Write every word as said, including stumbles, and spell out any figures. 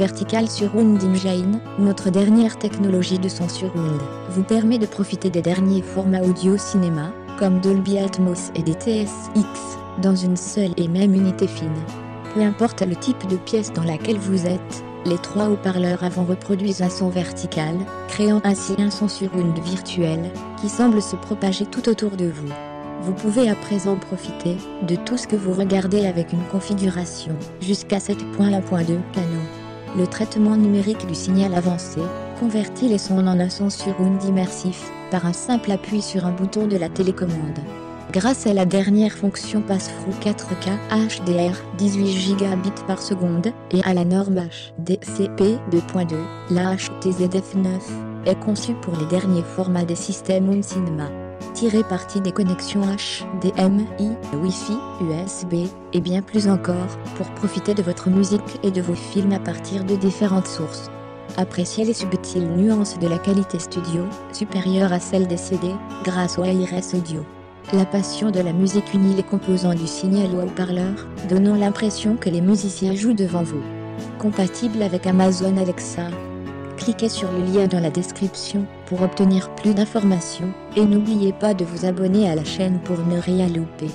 Vertical Surround Engine, notre dernière technologie de son surround, vous permet de profiter des derniers formats audio cinéma, comme Dolby Atmos et D T S X, dans une seule et même unité fine. Peu importe le type de pièce dans laquelle vous êtes, les trois haut-parleurs avant reproduisent un son vertical, créant ainsi un son surround virtuel, qui semble se propager tout autour de vous. Vous pouvez à présent profiter de tout ce que vous regardez avec une configuration jusqu'à sept point un point deux canaux. Le traitement numérique du signal avancé convertit les sons en un son surround immersif par un simple appui sur un bouton de la télécommande. Grâce à la dernière fonction Pass-Through quatre K H D R dix-huit gigabits par seconde et à la norme H D C P deux point deux, la H T Z F neuf est conçue pour les derniers formats des systèmes home cinéma. Tirer parti des connexions H D M I, Wi-Fi, U S B, et bien plus encore, pour profiter de votre musique et de vos films à partir de différentes sources. Appréciez les subtiles nuances de la qualité studio, supérieure à celle des C D, grâce au Hi-Res Audio. La passion de la musique unit les composants du signal au haut-parleur, donnant l'impression que les musiciens jouent devant vous. Compatible avec Amazon Alexa. Cliquez sur le lien dans la description pour obtenir plus d'informations, et n'oubliez pas de vous abonner à la chaîne pour ne rien louper.